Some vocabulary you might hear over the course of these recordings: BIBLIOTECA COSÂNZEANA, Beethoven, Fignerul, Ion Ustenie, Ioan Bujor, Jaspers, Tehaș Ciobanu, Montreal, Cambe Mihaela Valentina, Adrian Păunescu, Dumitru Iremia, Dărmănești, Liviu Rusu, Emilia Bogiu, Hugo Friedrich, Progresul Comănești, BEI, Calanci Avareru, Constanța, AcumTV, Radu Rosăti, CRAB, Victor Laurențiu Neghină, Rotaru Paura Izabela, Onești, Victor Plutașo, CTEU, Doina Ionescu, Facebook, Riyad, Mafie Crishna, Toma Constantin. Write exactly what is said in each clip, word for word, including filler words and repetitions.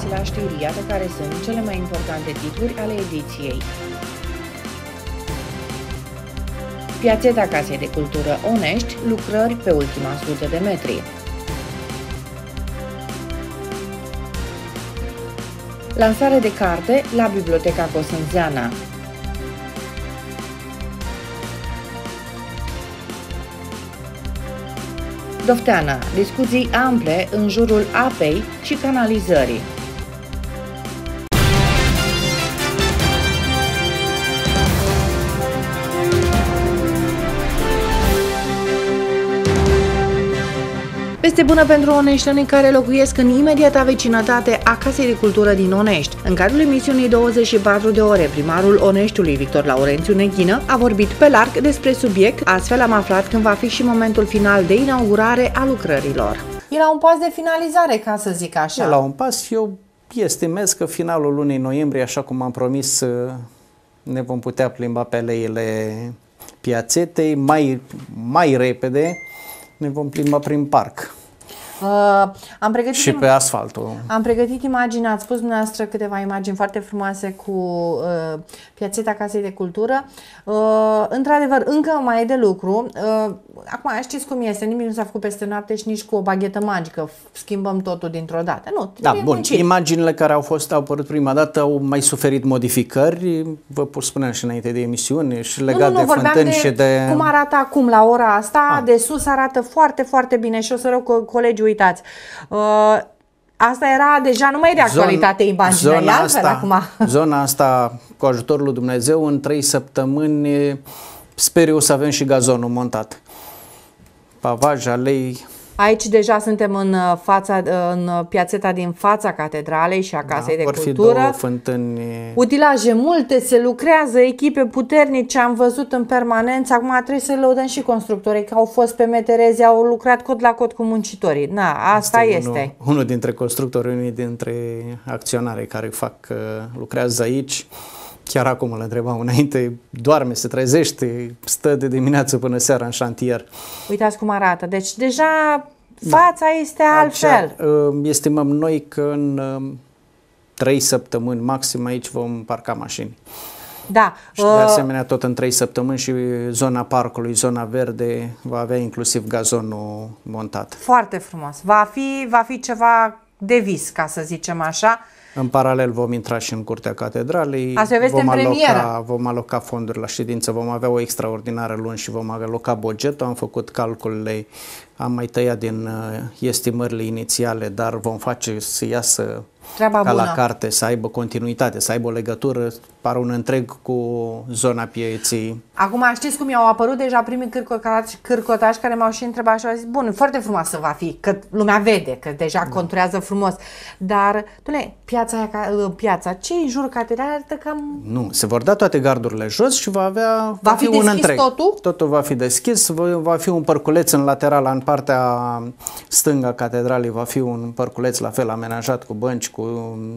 găsi la știri, iată care sunt cele mai importante titluri ale ediției. Piațeta Casei de Cultură Onești, lucrări pe ultima sută de metri. Lansare de carte la Biblioteca Cosânzeana. Dofteana, discuții ample în jurul apei și canalizării. Este bună pentru oneștenii care locuiesc în imediata vecinătate a Casei de Cultură din Onești. În cadrul emisiunii douăzeci și patru de ore, primarul Oneștiului, Victor Laurențiu Neghină, a vorbit pe larg despre subiect, astfel am aflat când va fi și momentul final de inaugurare a lucrărilor. E la un pas de finalizare, ca să zic așa. E la un pas, eu estimez că finalul lunii noiembrie, așa cum am promis, ne vom putea plimba pe aleile piațetei mai, mai repede. Ne vom plimba prin parc uh, am pregătit și pe asfaltul. Am pregătit imagini, ați spus dumneavoastră câteva imagini foarte frumoase cu uh, piațeta Casei de Cultură. Uh, într-adevăr, încă mai e de lucru. Uh, acum știți cum este, nimic nu s-a făcut peste noapte și nici cu o baghetă magică schimbăm totul dintr-o dată. Nu, da, bun. Muncit. Imaginile care au fost au apărut prima dată au mai suferit modificări, vă spuneam și înainte de emisiune, și legat nu, nu, de fântâni și de... cum arată acum la ora asta, ah. de sus arată foarte, foarte bine și o să rog colegii, uitați. Uh, Asta era deja, nu mai de actualitate imaginea, e altfel acum. Zona asta, cu ajutorul lui Dumnezeu, în trei săptămâni sper eu să avem și gazonul montat. Pavaj, alei... Aici deja suntem în, fața, în piațeta din fața catedralei și a Casei da, de Cultură. Vor fi două fântâni. Utilaje multe, se lucrează, echipe puternice, am văzut în permanență. Acum trebuie să lăudăm și constructorii, că au fost pe metereze, au lucrat cot la cot cu muncitorii. Na, asta este. este. Unul, unul dintre constructori, unul dintre acționarii care fac, lucrează aici. Chiar acum îl întrebam înainte, doarme, se trezește, stă de dimineață până seara în șantier. Uitați cum arată, deci deja fața da. este altfel. Așa, estimăm noi că în trei săptămâni maxim aici vom parca mașini. Da. Și de asemenea tot în trei săptămâni și zona parcului, zona verde, va avea inclusiv gazonul montat. Foarte frumos, va fi, va fi ceva de vis, ca să zicem așa. În paralel vom intra și în curtea catedralei, vom aloca, vom aloca fonduri la ședință, vom avea o extraordinară luni și vom aloca bugetul, am făcut calculele, am mai tăiat din estimările inițiale, dar vom face să iasă treaba ca bună. La carte, să aibă continuitate, să aibă o legătură, pare un întreg cu zona pieței. Acum știți cum i-au apărut deja primii cârcotași care m-au și întrebat și au zis, bun, foarte frumoasă va fi, că lumea vede, că deja conturează frumos, dar, dule, piața, piața ce în jur catedralei arată cam... Nu, se vor da toate gardurile jos și va avea... Va fi, fi un întreg. Totul? Totul va fi deschis, va fi un părculeț în laterala, în partea stângă catedralei va fi un părculeț la fel amenajat cu bănci, cu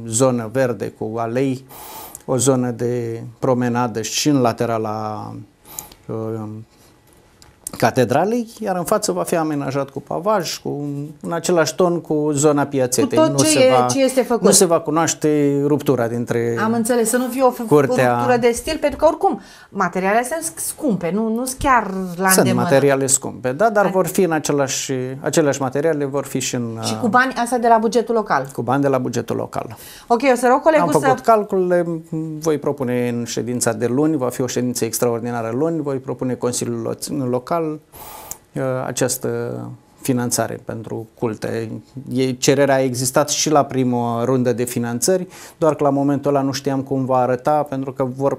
zonă verde, cu alei, o zonă de promenadă și în laterala uh, catedralei, iar în față va fi amenajat cu pavaj, cu, în același ton cu zona piațetei. Cu tot nu, ce se va, ce este făcut. Nu se va cunoaște ruptura dintre am înțeles, să nu fie o, curtea... o ruptură de stil, pentru că oricum materialele sunt scumpe, nu sunt chiar la sunt îndemână. Materiale scumpe, da, dar vor fi în același, aceleași materiale, vor fi și în... Și cu bani, asta de la bugetul local. Cu bani de la bugetul local. Ok, o să rog colegul să... Am făcut calculele, voi propune în ședința de luni, va fi o ședință extraordinară luni, voi propune Consiliul Local această finanțare pentru culte. Cererea a existat și la prima rundă de finanțări, doar că la momentul ăla nu știam cum va arăta, pentru că vor,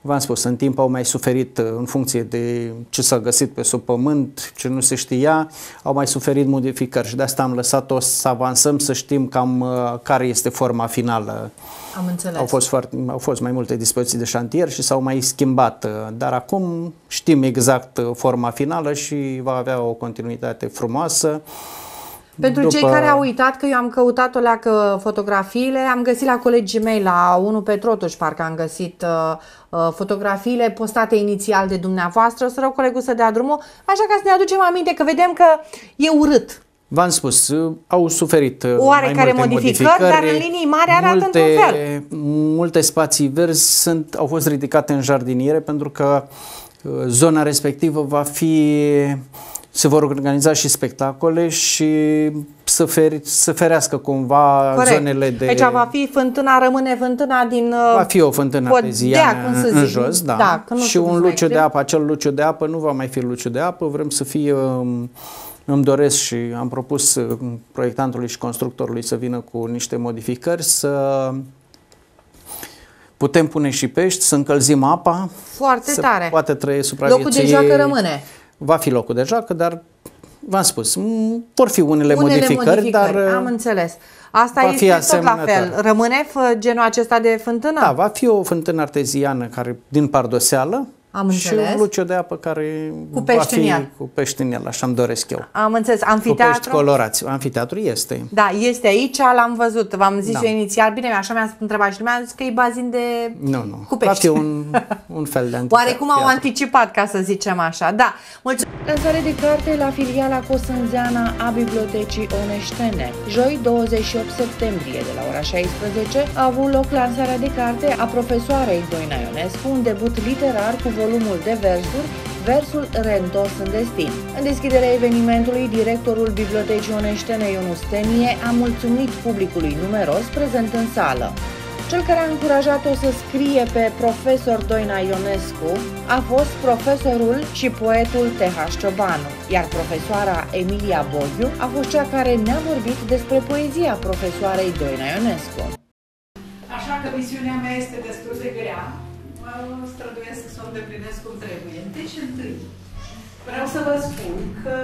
v-am spus, în timp au mai suferit în funcție de ce s-a găsit pe sub pământ, ce nu se știa, au mai suferit modificări și de asta am lăsat-o să avansăm, să știm cam care este forma finală. Am înțeles. Au fost, foarte, au fost mai multe dispoziții de șantier și s-au mai schimbat, dar acum știm exact forma finală și va avea o continuitate frumoasă. Pentru După... cei care au uitat, că eu am căutat o leacă fotografiile, am găsit la colegii mei, la unul pe Trotuș, parcă am găsit uh, fotografiile postate inițial de dumneavoastră, o să rog colegul să dea drumul, așa ca să ne aducem aminte că vedem că e urât. V-am spus, au suferit oarecare modificări, dar în linii mari arată într-un fel. Multe spații verzi sunt, au fost ridicate în jardiniere pentru că zona respectivă va fi, se vor organiza și spectacole și să, feri, să ferească cumva corect. Zonele de... Deci va fi fântâna, rămâne fântâna din... Va fi o fântână arteziană în, în jos, da. Da că nu și un luciu de greu. Apă, acel luciu de apă nu va mai fi luciu de apă, vrem să fie... Îmi doresc și am propus proiectantului și constructorului să vină cu niște modificări, să putem pune și pești, să încălzim apa. Foarte să tare. Poate trăie supraviețuie. Locul de joacă rămâne. Va fi locul de joacă, dar v-am spus, vor fi unele, unele modificări, modificări, dar am înțeles. Asta este tot la fel. Rămâne genul acesta de fântână? Da, va fi o fântână arteziană care din pardoseală. Am și înțeles. Un luciu de apă care cu va fi cu pești în el, așa îmi doresc eu. Am înțeles. Amfiteatru? Cu pești colorați. Amfiteatru este. Da, este aici, l-am văzut. V-am zis da. Eu inițial, bine, așa mi-a întrebat și mi-a zis că e bazin de nu, nu. Cu pești. Va fi un, un fel de antipat. Oarecum au anticipat, ca să zicem așa. Da. Lansare de carte la filiala Cosânzeana a Bibliotecii Oneștene. Joi douăzeci și opt septembrie de la ora șaisprezece a avut loc lansarea de carte a profesoarei Doina Ionescu, un debut literar cu volumul de versuri, versul reîntors în destin. În deschiderea evenimentului, directorul Bibliotecii Oneștene Ion Ustenie a mulțumit publicului numeros prezent în sală. Cel care a încurajat-o să scrie pe profesor Doina Ionescu a fost profesorul și poetul Tehaș Ciobanu, iar profesoara Emilia Bogiu a fost cea care ne-a vorbit despre poezia profesoarei Doina Ionescu. Așa că misiunea mea este destul de grea. Mă străduiesc să o îndeplinesc cum trebuie. Deci, întâi, vreau să vă spun că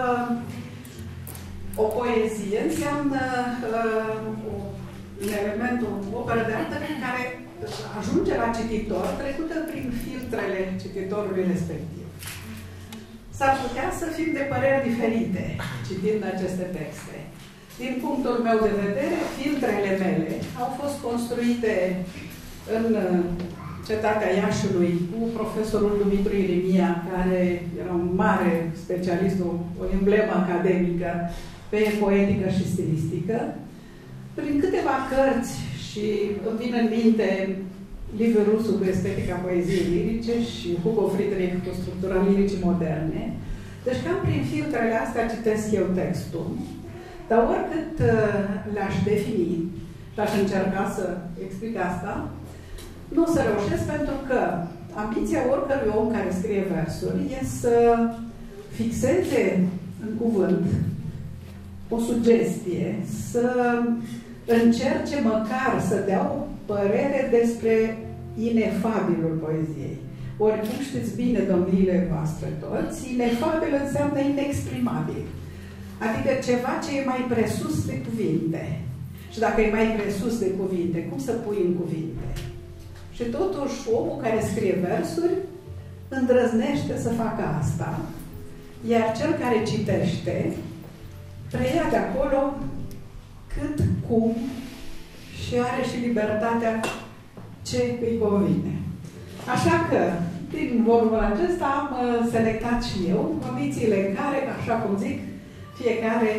o poezie înseamnă uh, un element, o operă de artă care ajunge la cititor, trecută prin filtrele cititorului respectiv. S-ar putea să fim de păreri diferite citind aceste texte. Din punctul meu de vedere, filtrele mele au fost construite în Cetatea Iașului, cu profesorul Dumitru Iremia, care era un mare specialist, o, o emblemă academică pe poetică și stilistică. Prin câteva cărți, și îmi vin în minte Liviu Rusu cu estetica poeziei lirice și Hugo Friedrich cu structura liricii moderne. Deci cam prin filtrele astea citesc eu textul, dar oricât le-aș defini și aș încerca să explic asta, nu o să reușesc, pentru că ambiția oricărui om care scrie versuri e să fixeze în cuvânt o sugestie, să încerce măcar să dea o părere despre inefabilul poeziei. Ori, cum știți bine, domniile voastre toți, inefabil înseamnă inexprimabil. Adică ceva ce e mai presus de cuvinte. Și dacă e mai presus de cuvinte, cum să pui în cuvinte? Și totuși, omul care scrie versuri îndrăznește să facă asta, iar cel care citește preia de acolo cât, cum și are și libertatea ce îi convine. Așa că, din volumul acesta, am selectat și eu condițiile în care, așa cum zic, fiecare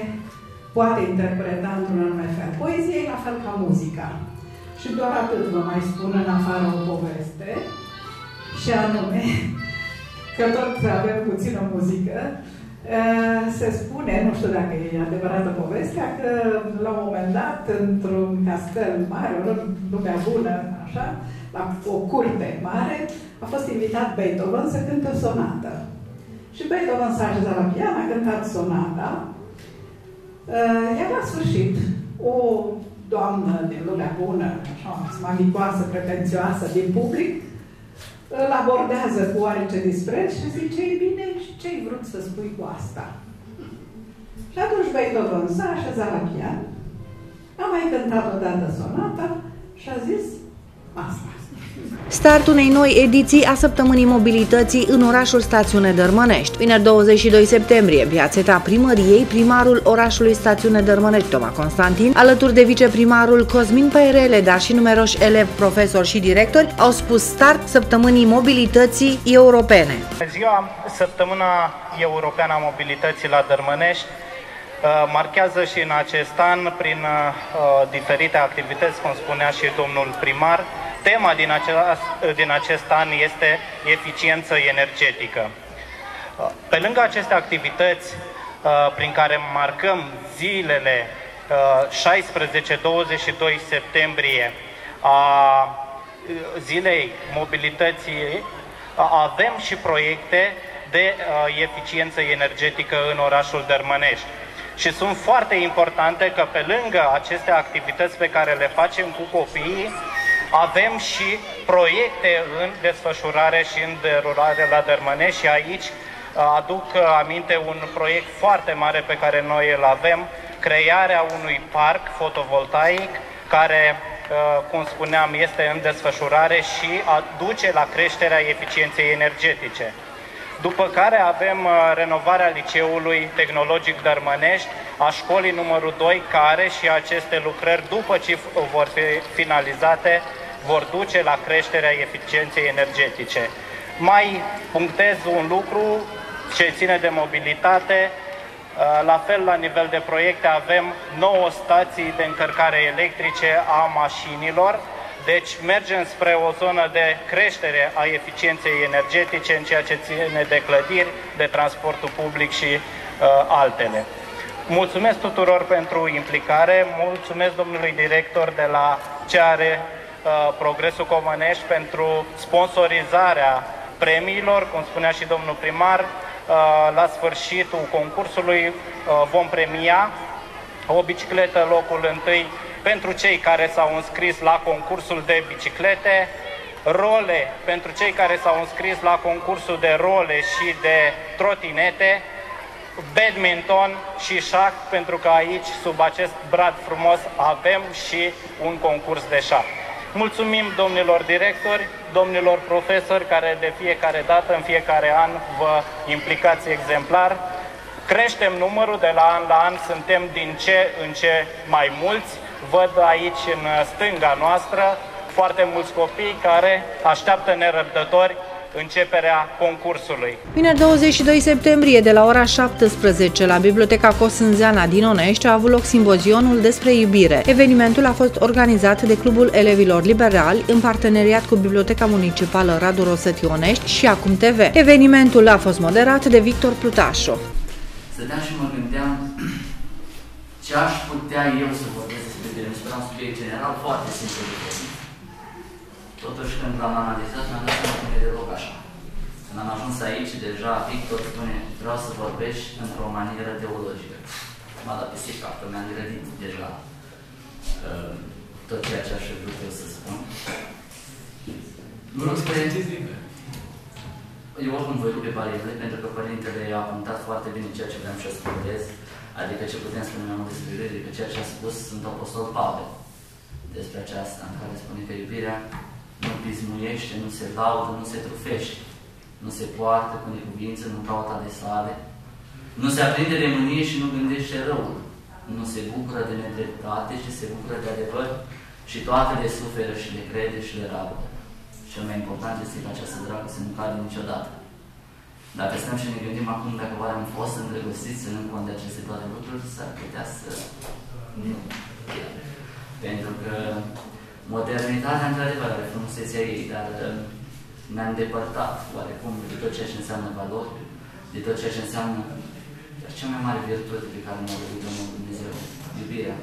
poate interpreta într-un anume fel. Poezia e la fel ca muzica. Și doar atât vă mai spun în afară o poveste, și anume, că tot avem puțină muzică, se spune, nu știu dacă e adevărată povestea, că la un moment dat, într-un castel mare, o lumea bună, așa, la o curte mare, a fost invitat Beethoven să cânte o sonată. Și Beethoven s-a așezat la pian, a cântat sonata, iar la sfârșit, o doamnă din lumea bună, așa, mamicoasă, pretențioasă din public, îl abordează cu oarece dispreț și zice, ei bine, ce-ai vrut să spui cu asta? Și atunci Beethoven s-a așezat la pian, a mai cântat odată sonata și a zis asta. Startul unei noi ediții a Săptămânii Mobilității în orașul Stațiune Dărmănești. Vineri douăzeci și doi septembrie, Biațeta Primăriei, primarul orașului Stațiune Dărmănești, Toma Constantin, alături de viceprimarul Cosmin Pairele, dar și numeroși elevi, profesori și directori, au spus start Săptămânii Mobilității Europene. Ziua Săptămâna Europeană a Mobilității la Dărmănești marchează și în acest an, prin uh, diferite activități, cum spunea și domnul primar. Tema din, acela, din acest an este eficiență energetică. Pe lângă aceste activități uh, prin care marcăm zilele uh, șaisprezece douăzeci și doi septembrie a zilei mobilității, avem și proiecte de uh, eficiență energetică în orașul Dărmănești. Și sunt foarte importante că pe lângă aceste activități pe care le facem cu copiii, avem și proiecte în desfășurare și în derulare la Dărmănești și aici aduc aminte un proiect foarte mare pe care noi îl avem, crearea unui parc fotovoltaic care, cum spuneam, este în desfășurare și aduce la creșterea eficienței energetice. După care avem renovarea Liceului Tehnologic Dărmănești, a școlii numărul doi, care și aceste lucrări, după ce vor fi finalizate, vor duce la creșterea eficienței energetice. Mai punctez un lucru ce ține de mobilitate. La fel, la nivel de proiecte, avem nouă stații de încărcare electrice a mașinilor. Deci mergem spre o zonă de creștere a eficienței energetice în ceea ce ține de clădiri, de transportul public și uh, altele. Mulțumesc tuturor pentru implicare, mulțumesc domnului director de la Ceare, uh, Progresul Comănești, pentru sponsorizarea premiilor, cum spunea și domnul primar. Uh, la sfârșitul concursului uh, vom premia o bicicletă locul întâi pentru cei care s-au înscris la concursul de biciclete, role pentru cei care s-au înscris la concursul de role și de trotinete, badminton și șah, pentru că aici, sub acest brad frumos, avem și un concurs de șah. Mulțumim domnilor directori, domnilor profesori, care de fiecare dată, în fiecare an, vă implicați exemplar. Creștem numărul de la an la an, suntem din ce în ce mai mulți. Văd aici, în stânga noastră, foarte mulți copii care așteaptă nerăbdători începerea concursului. Vineri douăzeci și doi septembrie, de la ora șaptesprezece, la Biblioteca Cosânzeana din Onești, a avut loc simbozionul despre iubire. Evenimentul a fost organizat de Clubul Elevilor Liberali, în parteneriat cu Biblioteca Municipală Radu Rosăti Onești și Acum T V. Evenimentul a fost moderat de Victor Plutașo. Stăteam și mă gândeam ce aș putea eu să vorbesc despre un subiect general foarte simplu. Totuși, când l-am analizat, mi-am dat seama că nu e deloc așa. Când am ajuns aici, deja Victor spune, vreau să vorbești într-o manieră teologică. M-a dat peste cap, că mi-am grădit deja uh, tot ceea ce aș fi vrut eu să spun. Vreau să eu oricum voi rupe barierele, pentru că părintele a punctat foarte bine ceea ce vreau și ascultez, adică ce putem spune mai mult despre iubire, că ceea ce a spus Sfântul Apostol Pavel despre aceasta, în care spune că iubirea nu pismuiește, nu se laudă, nu se trufește, nu se poartă cu necuvință, nu caută de sale, nu se aprinde de mânie și nu gândește răul, nu se bucură de nedreptate și se bucură de adevăr și toate le suferă și le crede și le rabdă. Cel mai important este că această dragoste nu cade niciodată. Dacă stăm și ne gândim acum, dacă oare am fost îndrăgostiți în cont de aceste toate lucruri, s-ar putea să nu. Pentru că modernitatea, într-adevăr, are frumusețea ei, dar ne-a îndepărtat oarecum de tot ceea ce înseamnă valori, de tot ceea ce înseamnă cea mai mare virtute pe care ne-a dăruit Domnul Dumnezeu, iubirea.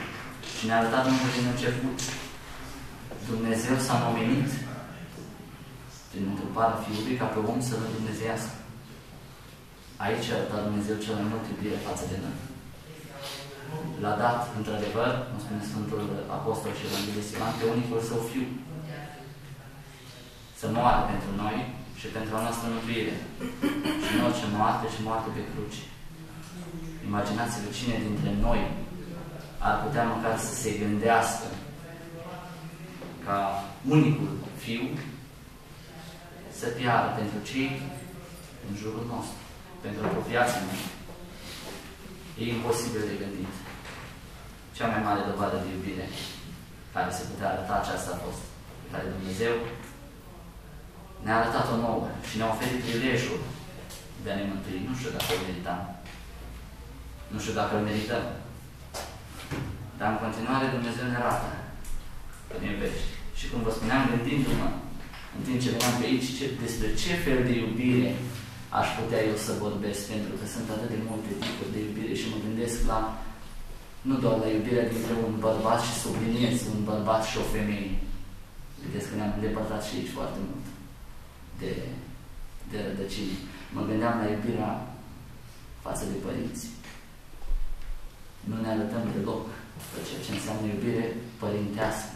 Și ne-a arătat încă din început. Dumnezeu s-a nominit prin întruparea Fiului ca pe om să-L îndumnezeiască. Aici a dat Dumnezeu cel mai mult iubire față de noi. L-a dat, într-adevăr, cum spune Sfântul Apostol și Evanghelist Ioan, pe unicul Său Fiu. Să moară pentru noi și pentru a noastră mântuire. Și în orice moarte și moarte pe cruci. Imaginați-vă cine dintre noi ar putea măcar să se gândească ca unicul Fiu să piară pentru cei în jurul nostru, pentru apropiații noștri. E imposibil de gândit. Cea mai mare dovadă de iubire care se putea arăta aceasta a fost, pe care Dumnezeu ne-a arătat-o nouă și ne-a oferit prilejul de a ne mântui. Nu știu dacă o meritam. Nu știu dacă îl merităm. Dar în continuare Dumnezeu ne arată că ne iubești. Și cum vă spuneam, gândindu-mă, în timp ce veneam pe aici, ce, despre ce fel de iubire aș putea eu să vorbesc, pentru că sunt atât de multe tipuri de iubire și mă gândesc la, nu doar la iubirea dintre un bărbat și subliniez, un bărbat și o femeie. Vedeți că ne-am îndepărtat și aici foarte mult de, de rădăcini. Mă gândeam la iubirea față de părinți. Nu ne arătăm deloc pe ceea ce înseamnă iubire părintească.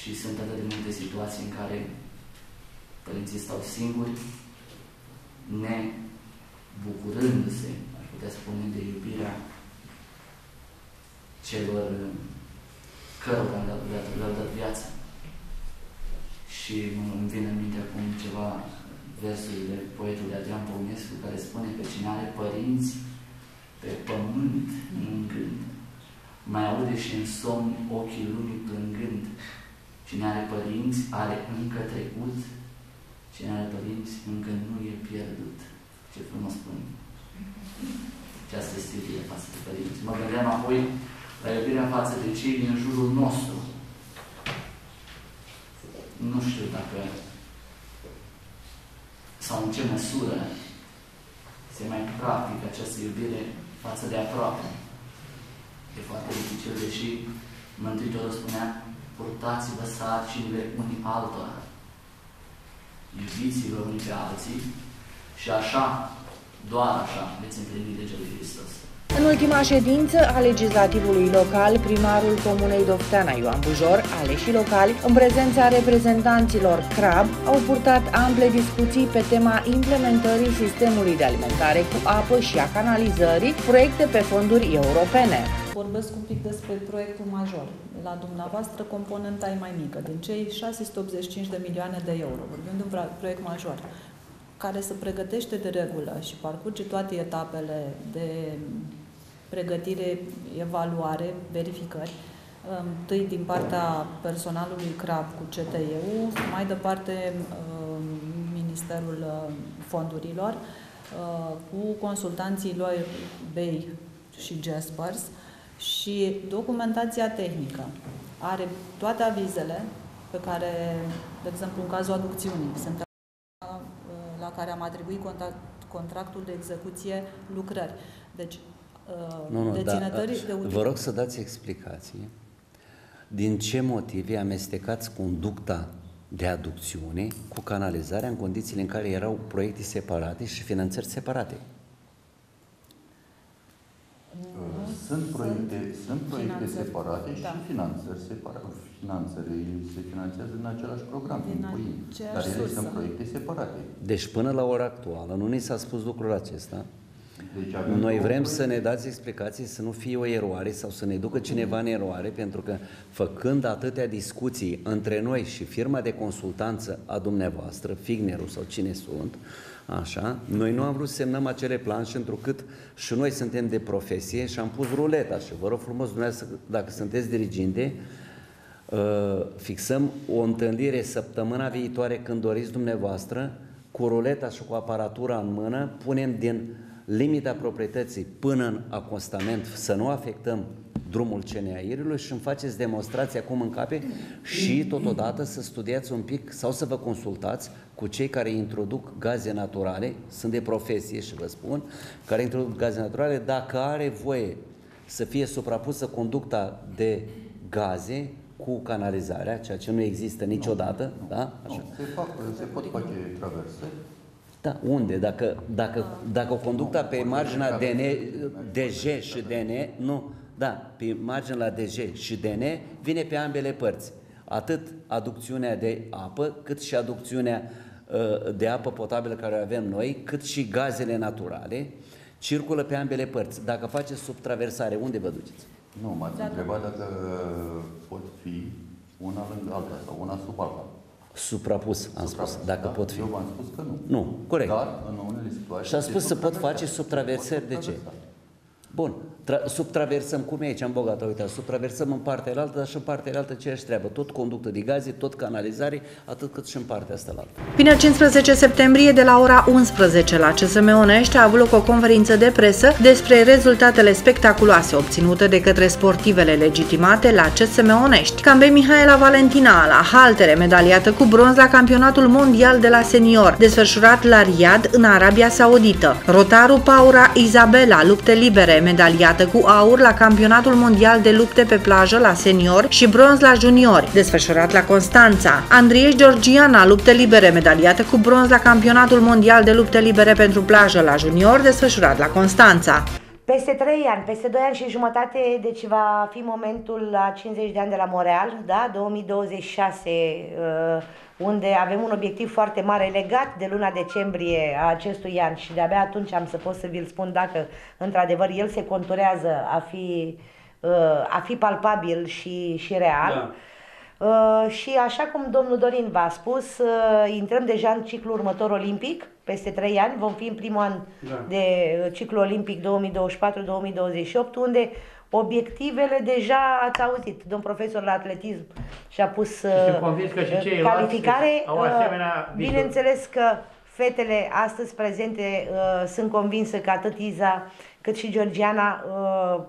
Și sunt atât de multe situații în care părinții stau singuri, ne bucurându-se, aș putea spune, de iubirea celor cărora le-au dat viața. Și îmi vine în minte acum ceva versuri de poetului Adrian Păunescu, care spune că cine are părinți pe pământ în gând, mai aude și în somn ochii lumii plângând. Cine are părinți, are încă trecut. Cine are părinți, încă nu e pierdut. Ce frumos spune. Această iubire față de părinți. Mă gândeam apoi la iubirea față de cei din jurul nostru. Nu știu dacă sau în ce măsură se mai practică această iubire față de aproape. E foarte dificil, deși Mântuitorul spunea: purtați-vă sarcinile unii altora, iubiți-vă unii pe alții și așa, doar așa, veți împlini legea lui Hristos. În ultima ședință a legislativului local, primarul comunei Dofteana Ioan Bujor, aleșii locali, în prezența reprezentanților C R A B, au purtat ample discuții pe tema implementării sistemului de alimentare cu apă și a canalizării, proiecte pe fonduri europene. Vorbesc un pic despre proiectul major. La dumneavoastră, componenta e mai mică, din cei șase sute optzeci și cinci de milioane de euro, vorbim de un proiect major, care se pregătește de regulă și parcurge toate etapele de pregătire, evaluare, verificări, întâi din partea personalului C R A B cu C T E U, mai departe Ministerul Fondurilor, cu consultanții lor B E I și Jaspers, și documentația tehnică. Are toate avizele pe care, de exemplu, în cazul aducțiunii, sunt la care am atribuit contact, contractul de execuție lucrări. Deci, nu, nu, deținătorii da, de util... Vă rog să dați explicație din ce motive amestecați conducta de aducțiune cu canalizarea în condițiile în care erau proiecte separate și finanțări separate. Sunt proiecte, sunt proiecte separate și da. finanțări separate. Finanțările se finanțează în același program, din pui, dar ele sursă. Sunt proiecte separate. Deci până la ora actuală nu ni s-a spus lucrul acesta. Deci, noi vrem să ne dați explicații, să nu fie o eroare sau să ne ducă cineva în eroare, pentru că făcând atâtea discuții între noi și firma de consultanță a dumneavoastră, Fignerul sau cine sunt, așa, noi nu am vrut să semnăm acele planșe, întrucât și noi suntem de profesie și am pus ruleta și vă rog frumos, dumneavoastră, dacă sunteți diriginte, fixăm o întâlnire săptămâna viitoare când doriți dumneavoastră, cu ruleta și cu aparatura în mână, punem din limita proprietății până în acostament, să nu afectăm drumul C N A I-ului și îmi faceți demonstrația cum încape și totodată să studiați un pic sau să vă consultați cu cei care introduc gaze naturale, sunt de profesie și vă spun, care introduc gaze naturale, dacă are voie să fie suprapusă conducta de gaze cu canalizarea, ceea ce nu există niciodată. Nu, da? Așa. Nu, se, fac, se pot face traverse. Da, unde? Dacă, dacă, dacă conducta pe marginea D N, D J și D N, nu, da, pe marginea D J și D N vine pe ambele părți. Atât aducțiunea de apă, cât și aducțiunea uh, de apă potabilă care o avem noi, cât și gazele naturale, circulă pe ambele părți. Dacă faceți subtraversare, unde vă duceți? Nu, m-ați întrebat dacă pot fi una lângă alta sau una sub alta. Suprapus, am suprapus, spus, dacă da, pot fi. Eu v-am spus că nu. Nu, corect. Dar, în unele situații... Și a spus să pot face subtraversări, de ce? Bun. Tra subtraversăm, cum e aici în Bogata, uitați, subtraversăm în partea elaltă, dar și în partea elaltă aceeași treabă, tot conductă de gaze, tot canalizare, atât cât și în partea asta la altă. Vineri cincisprezece septembrie de la ora unsprezece la C S M Onești a avut loc o conferință de presă despre rezultatele spectaculoase obținute de către sportivele legitimate la C S M Onești. Cambe Mihaela Valentina la haltere, medaliată cu bronz la campionatul mondial de la senior, desfășurat la Riyad în Arabia Saudită. Rotaru Paura Izabela, lupte libere, medaliată cu aur la campionatul mondial de lupte pe plajă la senior și bronz la juniori, desfășurat la Constanța. Andrieș Georgiana, lupte libere, medaliată cu bronz la campionatul mondial de lupte libere pentru plajă la junior, desfășurat la Constanța. Peste trei ani, peste doi ani și jumătate, deci va fi momentul la cincizeci de ani de la Montreal, da? două mii douăzeci și șase, unde avem un obiectiv foarte mare legat de luna decembrie a acestui an și de-abia atunci am să pot să vi-l spun dacă într-adevăr el se conturează a fi, a fi palpabil și, și real. Da. Uh, și așa cum domnul Dorin v-a spus, uh, intrăm deja în ciclul următor olimpic, peste trei ani, vom fi în primul an da. de uh, ciclu olimpic două mii douăzeci și patru două mii douăzeci și opt, unde obiectivele deja ați auzit, domn profesor la atletism și-a pus uh, că și calificare, uh, bineînțeles că fetele astăzi prezente uh, sunt convinsă că atât Iza cât și Georgiana uh,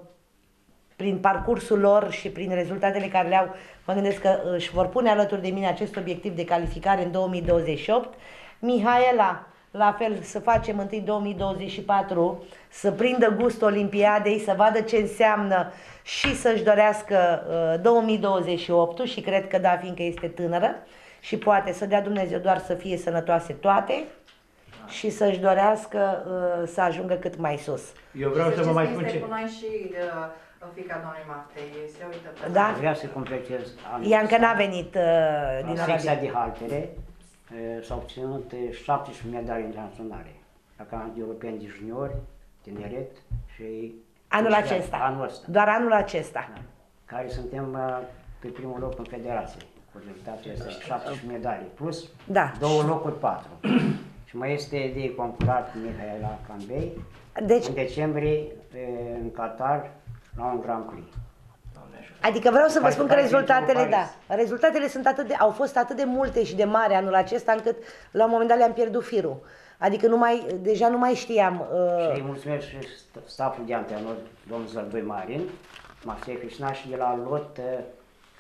prin parcursul lor și prin rezultatele care le au, mă gândesc că își vor pune alături de mine acest obiectiv de calificare în două mii douăzeci și opt. Mihaela, la fel, să facem întâi două mii douăzeci și patru, să prindă gustul Olimpiadei, să vadă ce înseamnă și să-și dorească două mii douăzeci și opt și cred că da, fiindcă este tânără și poate să dea Dumnezeu doar să fie sănătoase toate și să-și dorească să ajungă cât mai sus. Eu vreau să vă mai spun ce... Fica doamnei Maftei, se uită pe da? Vrea să completez anul. Ea încă n-a venit uh, din Arabia. La secția de haltere uh, s-au obținut șaptesprezece medalii internaționale, la campionatul european de juniori, tineret și... Anul acesta, anul acesta, doar anul acesta. Da. Care suntem uh, pe primul loc în federație, cu rezultatul acesta, șaptesprezece medalii, plus da. două locuri, patru. Și mai este de concurat Mihaela Cambei, deci... în decembrie, uh, în Qatar, la un Grand Prix. Adică vreau să vă spun că rezultatele, da, rezultatele sunt atât de, au fost atât de multe și de mari anul acesta, încât la un moment dat le-am pierdut firul. Adică nu mai, deja nu mai știam. Uh... Și îi mulțumesc și stafful de antrenor, domnul Zălbăi Marin, Mafie Crishna și de la Lot,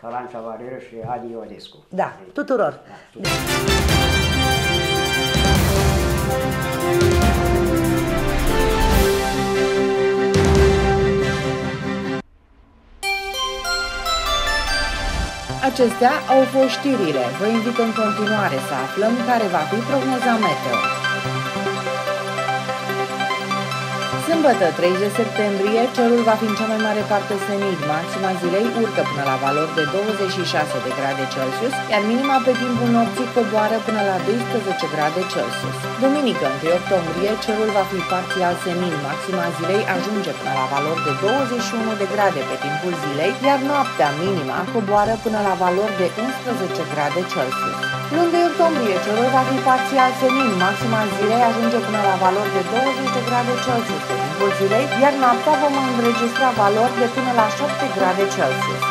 Calanci Avareru și Adi Ionescu. Da, tuturor. Da, tuturor. Acestea au fost știrile. Vă invităm în continuare să aflăm care va fi prognoza meteo. Sâmbătă, treizeci septembrie, cerul va fi în cea mai mare parte senin. Maxima zilei urcă până la valori de douăzeci și șase de grade Celsius, iar minima pe timpul nopții coboară până la doisprezece grade Celsius. Duminică, întâi octombrie, cerul va fi parțial senin. Maxima zilei ajunge până la valori de douăzeci și unu de grade pe timpul zilei, iar noaptea minima coboară până la valori de unsprezece grade Celsius. Luni, doi octombrie, cerul va fi parțial senin. Maxima zilei ajunge până la valori de douăzeci de grade Celsius. Pe timpul zilei, iar noaptea vom înregistra valori de până la șapte grade Celsius.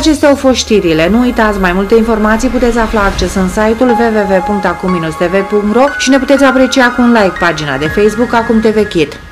Acestea au fost știrile. Nu uitați, mai multe informații puteți afla acces în site-ul w w w punct acum minus t v punct ro și ne puteți aprecia cu un like pagina de Facebook Acum T V Kid.